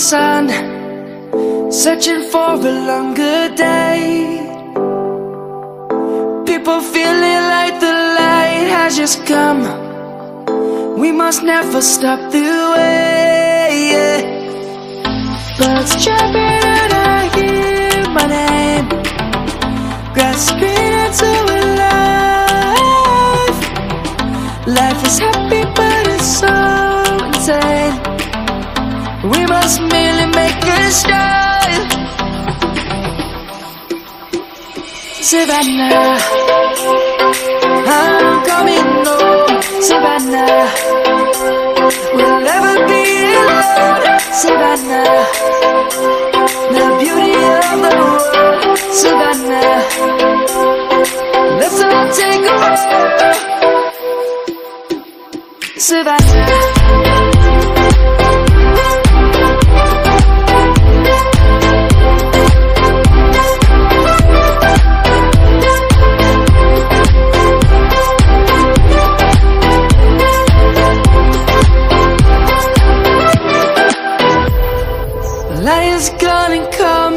sun, searching for a longer day. People feeling like the light has just come. We must never stop the way, yeah. Birds chirping and I hear my name, grasping into a life. Life is happy but it's so insane. We must merely make a start. Savannah, I'm coming home. Savannah, we'll never be alone. Savannah, the beauty of the world. Savannah, let's all take a walk. Savannah. Light is gonna come.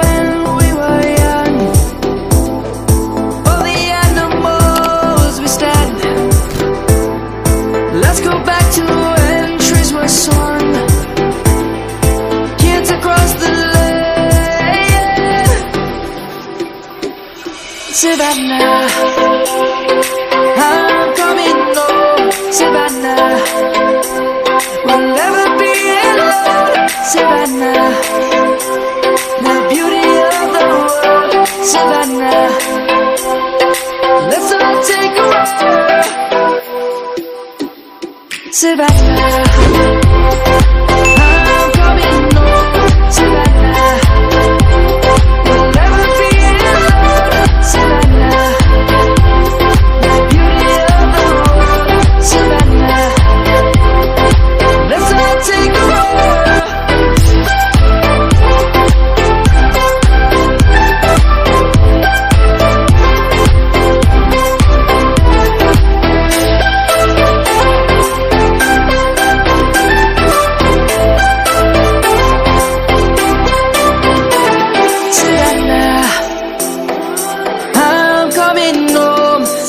when we were young. For the animals we stand. Let's go back to when trees were swung. Savannah, I'm coming home. Savannah, we'll never be alone. Savannah, the beauty of the world. Savannah, let's all take a ride. Savannah.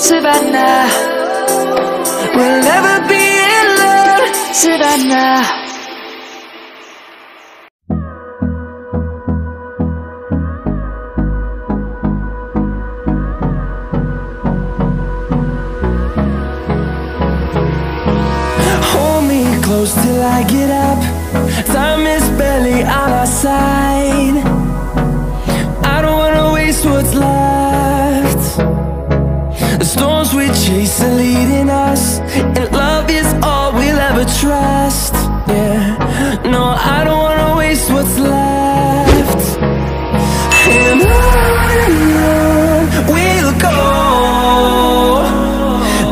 Savannah, we'll never be alone. Savannah. Hold me close till I get up. Time is barely on our side. I don't wanna waste what's left. The storms we chase are leading us, and love is all we'll ever trust. Yeah, no, I don't wanna waste what's left. And on we'll go,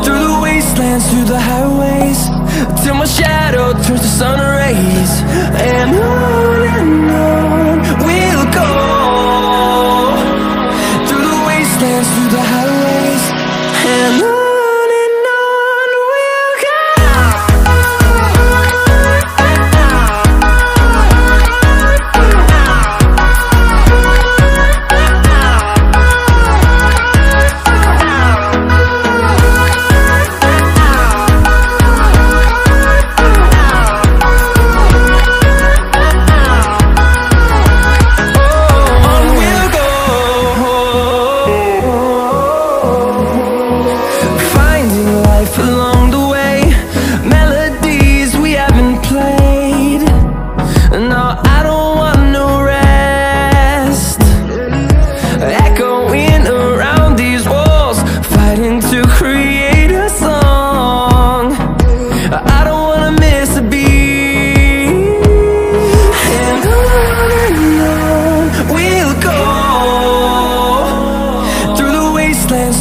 through the wastelands, through the highways, till my shadow turns to sun rays. And on we'll go, through the wastelands, through the highways.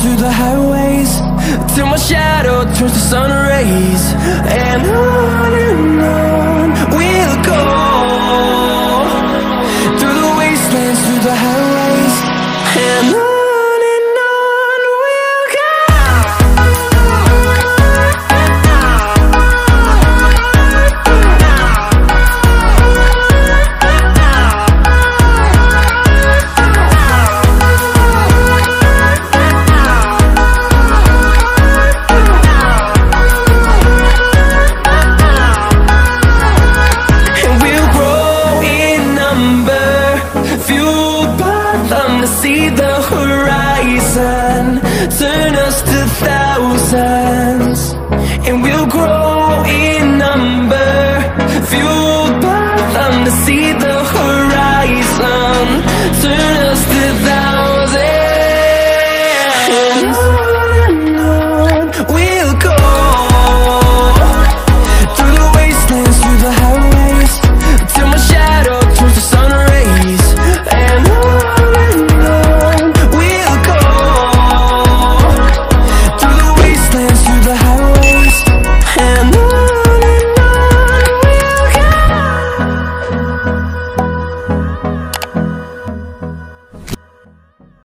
Through the highways, till my shadow turns to sun rays, and on we'll go, through the wastelands, through the highways, and on we'll go. See the horizon, turn us to thousands, and we'll grow in number, fueled by them to see the